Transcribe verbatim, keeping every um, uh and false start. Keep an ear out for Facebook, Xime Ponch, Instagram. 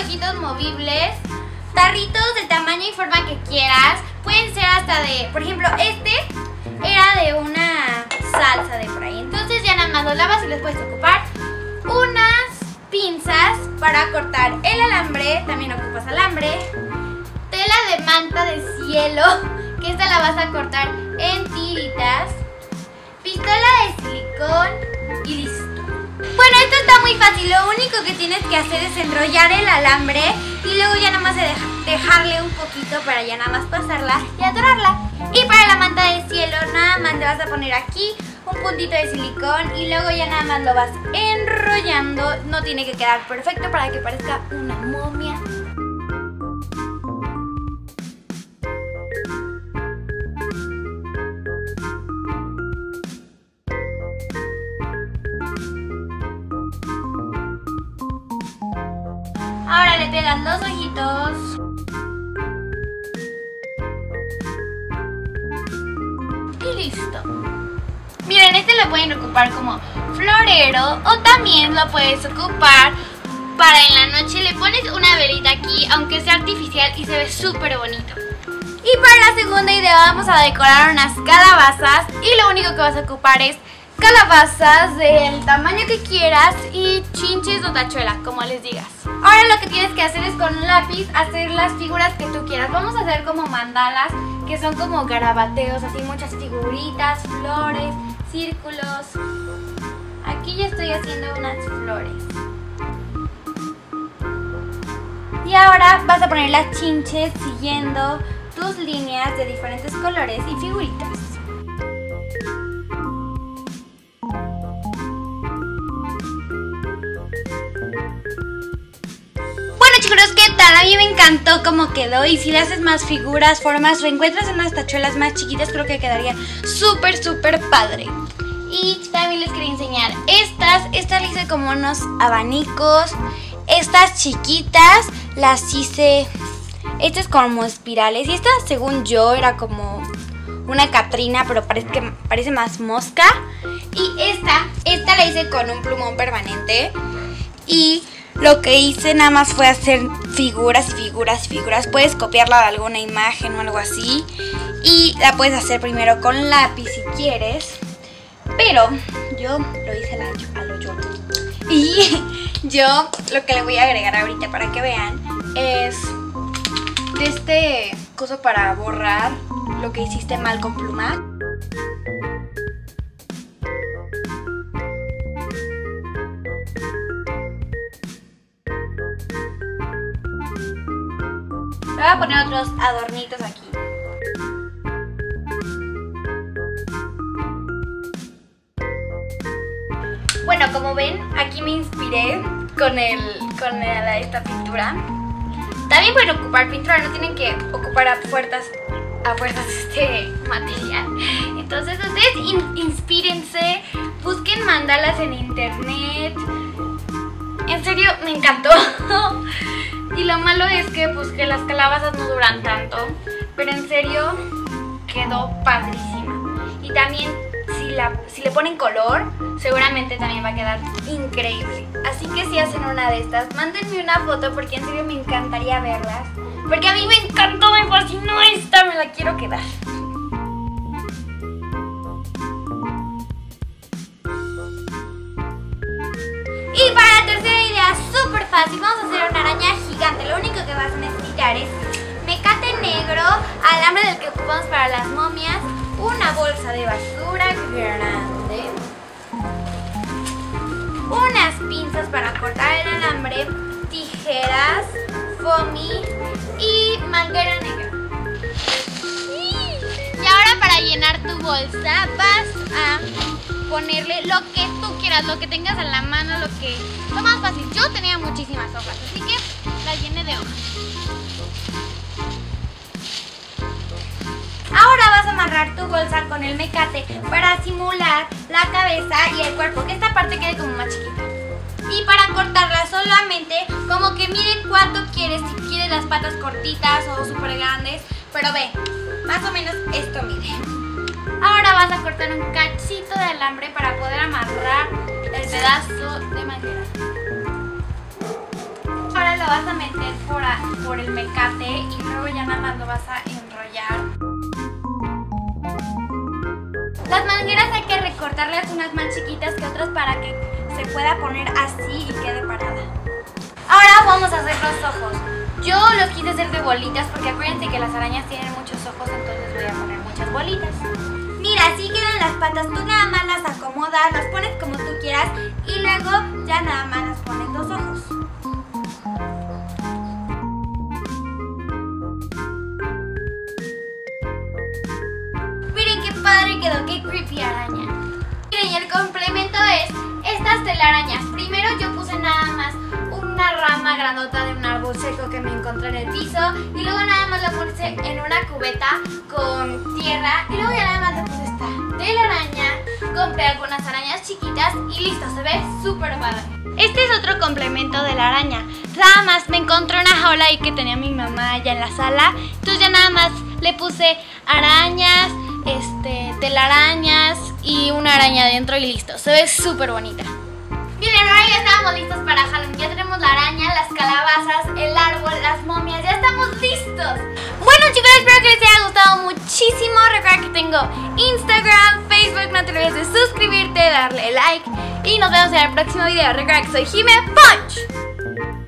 ojitos movibles, tarritos del tamaño y forma que quieras. Pueden ser hasta de, por ejemplo, este era de una salsa de por ahí. Entonces ya nada más lo lavas y les puedes ocupar unas pinzas para cortar el alambre. También ocupas alambre, tela de manta de cielo, que esta la vas a cortar en tiritas, pistola de silicón y listo. Bueno, esto está muy fácil, lo único que tienes que hacer es enrollar el alambre y luego ya nada más dejarle un poquito para ya nada más pasarla y atorarla. Y para la manta de cielo nada más te vas a poner aquí un puntito de silicón y luego ya nada más lo vas enrollando. No tiene que quedar perfecto para que parezca una momia. Ahora le pegas los ojitos. Y listo. Miren, este lo pueden ocupar como florero o también lo puedes ocupar para en la noche. Le pones una velita aquí, aunque sea artificial, y se ve súper bonito. Y para la segunda idea vamos a decorar unas calabazas y lo único que vas a ocupar es calabazas del tamaño que quieras y chinches o tachuelas, como les digas. Ahora lo que tienes que hacer es con un lápiz hacer las figuras que tú quieras. Vamos a hacer como mandalas, que son como garabateos, así muchas figuritas, flores, círculos. Aquí ya estoy haciendo unas flores. Y ahora vas a poner las chinches siguiendo tus líneas de diferentes colores y figuritas. ¿Qué tal? A mí me encantó cómo quedó, y si le haces más figuras, formas, reencuentras en unas tachuelas más chiquitas, creo que quedaría súper súper padre. Y también les quería enseñar estas, estas le hice como unos abanicos, estas chiquitas las hice, estas como espirales, y esta según yo era como una Catrina, pero parece, que parece más mosca. Y esta, esta la hice con un plumón permanente y lo que hice nada más fue hacer figuras, figuras, figuras. Puedes copiarla de alguna imagen o algo así. Y la puedes hacer primero con lápiz si quieres. Pero yo lo hice a lo yo. Y yo lo que le voy a agregar ahorita para que vean es de este coso para borrar lo que hiciste mal con pluma. Voy a poner otros adornitos aquí. Bueno, como ven, aquí me inspiré con, el, con el, esta pintura. También pueden ocupar pintura, no tienen que ocupar a fuerzas, a fuerzas este material. Entonces ustedes in, inspírense, busquen mandalas en internet. En serio, me encantó. Y lo malo es que, pues, que las calabazas no duran tanto, pero en serio quedó padrísima. Y también si, la, si le ponen color, seguramente también va a quedar increíble. Así que si hacen una de estas, mándenme una foto porque en serio me encantaría verlas. Porque a mí me encantó, me fascinó esta, me la quiero quedar. Y para la tercera idea, súper fácil, vamos a hacer una araña gigante. Lo único que vas a necesitar es mecate negro, alambre del que ocupamos para las momias, una bolsa de basura grande, unas pinzas para cortar el alambre, tijeras, foamy y manguera negra. Y ahora para llenar tu bolsa vas a ponerle lo que tú quieras, lo que tengas en la mano, lo que... Lo más fácil, yo tenía muchísimas hojas, así que las llené de hojas. Ahora vas a amarrar tu bolsa con el mecate para simular la cabeza y el cuerpo, que esta parte quede como más chiquita. Y para cortarla solamente, como que miren cuánto quieres, si quieres las patas cortitas o súper grandes, pero ve, más o menos esto mide. Ahora vas a cortar un cachito de alambre para poder amarrar el pedazo de madera. Ahora lo vas a meter por, a, por el mecate y luego ya nada más lo vas a enrollar. Las mangueras hay que recortarlas unas más chiquitas que otras para que se pueda poner así y quede parada. Ahora vamos a hacer los ojos. Yo los quise hacer de bolitas porque acuérdense que las arañas tienen muchos ojos, entonces voy a poner muchas bolitas. Mira, así quedan las patas, tú nada más las acomodas, las pones como tú quieras y luego ya nada más las pones los ojos. Miren qué padre quedó, qué creepy araña. Miren, y el complemento es estas telarañas. Primero yo puse nada más una rama grandota de un árbol seco que me encontré en el piso y luego nada más la puse en una cubeta con tierra y luego ya nada más le puse esta telaraña, compré algunas arañas chiquitas y listo, se ve súper padre. Este es otro complemento de la araña, nada más me encontré una jaula ahí que tenía mi mamá allá en la sala, entonces ya nada más le puse arañas, este, telarañas y una araña adentro y listo, se ve súper bonita. Bien, ahora ya estamos listos para Halloween, ya tenemos la araña, las calabazas, el árbol, las momias, ya estamos listos. Bueno chicos, espero que les haya gustado muchísimo, recuerda que tengo Instagram, Facebook, no te olvides de suscribirte, darle like y nos vemos en el próximo video. Recuerda que soy Xime Ponch.